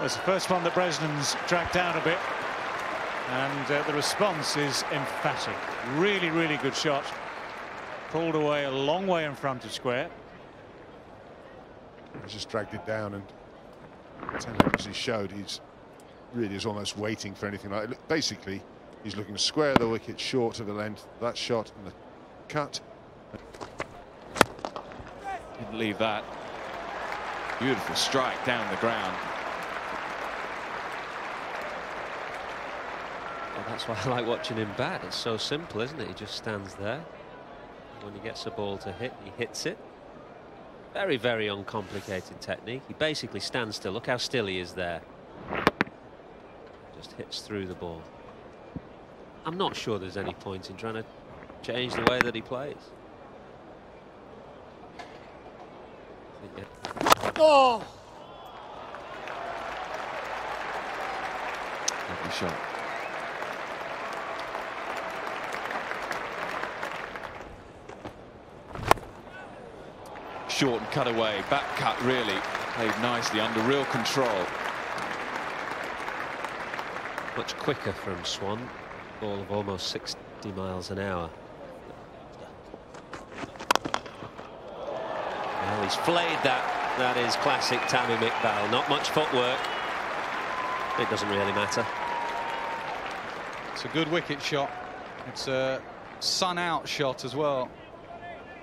It's the first one that Bresnan's dragged down a bit, and the response is emphatic. Really, really good shot. Pulled away a long way in front of square. He's just dragged it down, and as he showed, he's really is almost waiting for anything like it. Basically, he's looking to square the wicket short of the length. That shot and the cut. Didn't leave that. Beautiful strike down the ground. Well, that's why I like watching him bat. It's so simple, isn't it? He just stands there. When he gets a ball to hit, he hits it. Very, very uncomplicated technique. He basically stands still. Look how still he is there. Just hits through the ball. I'm not sure there's any point in trying to change the way that he plays. Oh! Lovely shot. Short and cut away, back cut really, played nicely under real control. Much quicker from Swann, ball of almost 60 miles an hour. Well, he's flayed that, that is classic Tamim Iqbal, not much footwork, it doesn't really matter. It's a good wicket shot, it's a sun out shot as well.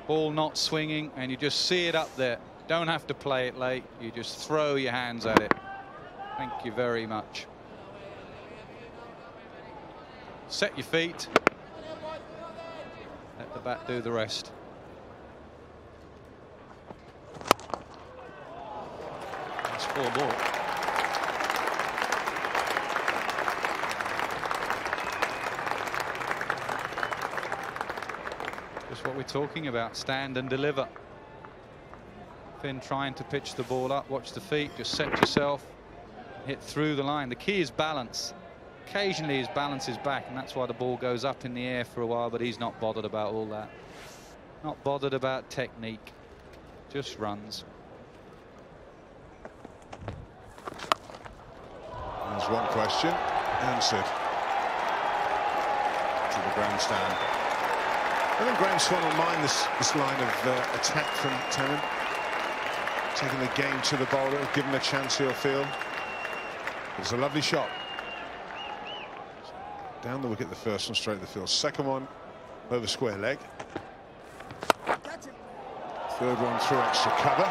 Ball not swinging, and you just see it up there. Don't have to play it late, you just throw your hands at it. Thank you very much. Set your feet. Let the bat do the rest. That's 4 more. What we're talking about, stand and deliver. Finn trying to pitch the ball up, watch the feet, just set yourself, hit through the line. The key is balance. Occasionally his balance is back, and that's why the ball goes up in the air for a while, but he's not bothered about all that. Not bothered about technique, just runs. There's one question answered. To the grandstand. I think Graeme Swann will mind this line of attack from Tamim. Taking the game to the bowler, given a chance he'll feel. It's a lovely shot. Down the wicket, the first one, straight to the field. Second one, over square leg. Third one through extra cover.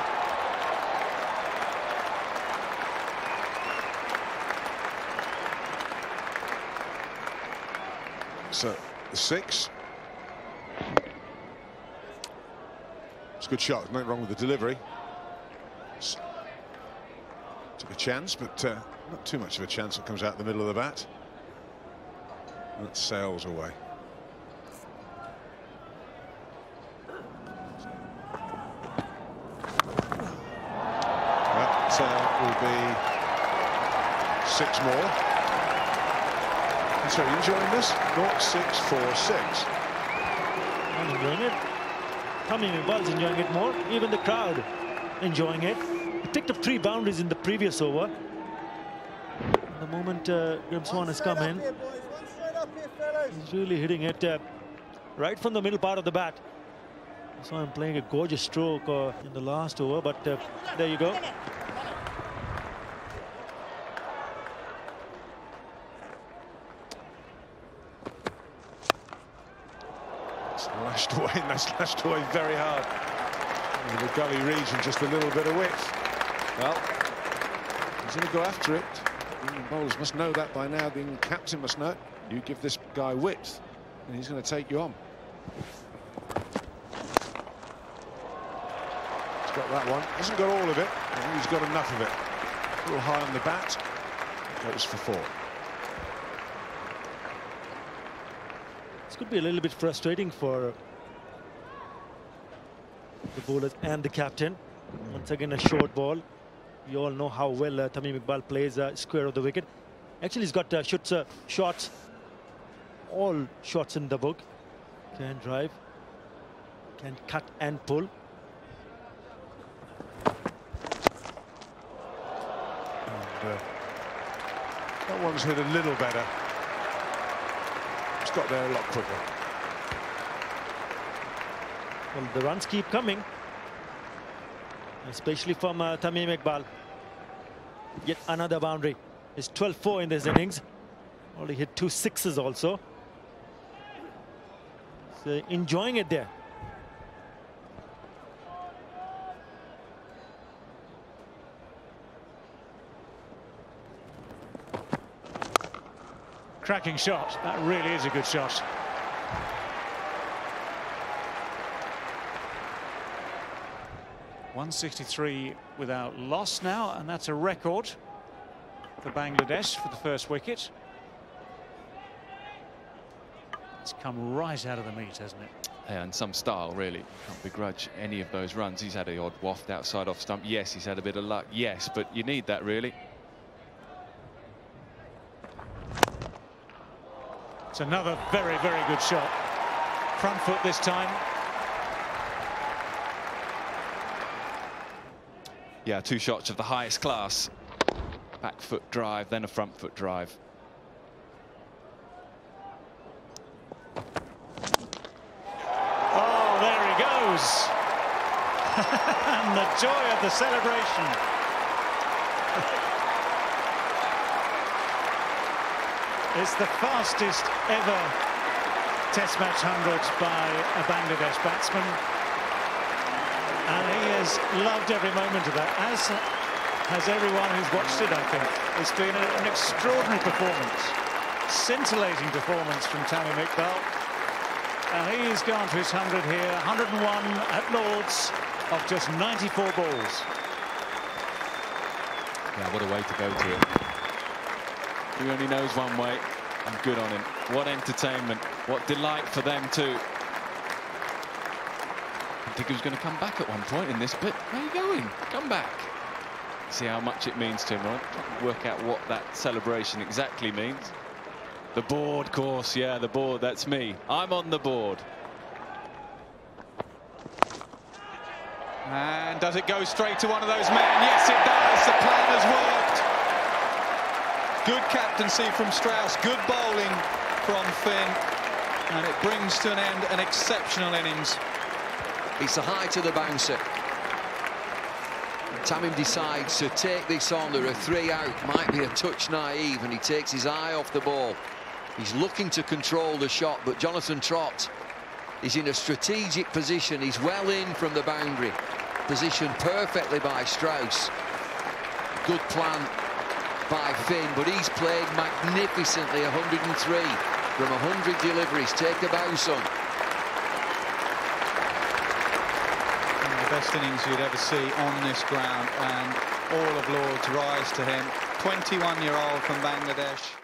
So, the 6. It's a good shot, nothing wrong with the delivery. Took a chance, but not too much of a chance. It comes out the middle of the bat. And it sails away. That will be 6 more. And so, are you enjoying this? 0-6-4-6. I'm enjoying it. Tamim Iqbal's enjoying it more. Even the crowd enjoying it. He picked up 3 boundaries in the previous over. And the moment Graeme Swann has come in, here, he's really hitting it right from the middle part of the bat. I saw him playing a gorgeous stroke in the last over, but there you go. Lashed away, and that's lashed away very hard. In the gully region, just a little bit of width. Well, he's going to go after it. The England bowlers must know that by now. The England captain must know. You give this guy width, and he's going to take you on. He's got that one. Hasn't got all of it. I think he's got enough of it. A little high on the bat. Goes for 4. This could be a little bit frustrating for the bowlers and the captain. Once again, a short ball. We all know how well Tamim Iqbal plays square of the wicket. Actually, he's got shots, all shots in the book. Can drive, can cut and pull. And, That one's hit a little better. It's got there a lot quicker. Well, the runs keep coming, especially from Tamim Iqbal. Yet another boundary. It's 12-4 in this innings. Only hit 2 sixes also. So enjoying it there. Cracking shot. That really is a good shot. .163 without loss now, and that's a record for Bangladesh for the first wicket. It's come right out of the meat, hasn't it? Yeah, and some style, really. Can't begrudge any of those runs. He's had an odd waft outside off stump. Yes, he's had a bit of luck. Yes, but you need that, really. It's another very, very good shot. Front foot this time. Yeah, 2 shots of the highest class. Back foot drive, then a front foot drive. Oh, there he goes. And the joy of the celebration. It's the fastest ever Test match 100 by a Bangladesh batsman. And he has loved every moment of that, as has everyone who's watched it, I think. It's been an extraordinary performance. Scintillating performance from Tamim Iqbal. And he's gone to his 100 here, 101 at Lord's of just 94 balls. Yeah, what a way to go to it. He only knows one way, and good on him. What entertainment, what delight for them too. I think he was going to come back at one point in this, but where are you going? Come back. See how much it means to him. I'll work out what that celebration exactly means. The board, of course. Yeah, the board. That's me. I'm on the board. And does it go straight to one of those men? Yes, it does. The plan has worked. Good captaincy from Strauss. Good bowling from Finn. And it brings to an end an exceptional innings. It's a high to the bouncer. Tamim decides to take this on. There are 3 out. Might be a touch naive, and he takes his eye off the ball. He's looking to control the shot, but Jonathan Trott is in a strategic position. He's well in from the boundary. Positioned perfectly by Strauss. Good plan by Finn, but he's played magnificently. 103 from 100 deliveries. Take a bow, son. Best innings you'd ever see on this ground, and all of Lord's rise to him. 21-year-old from Bangladesh.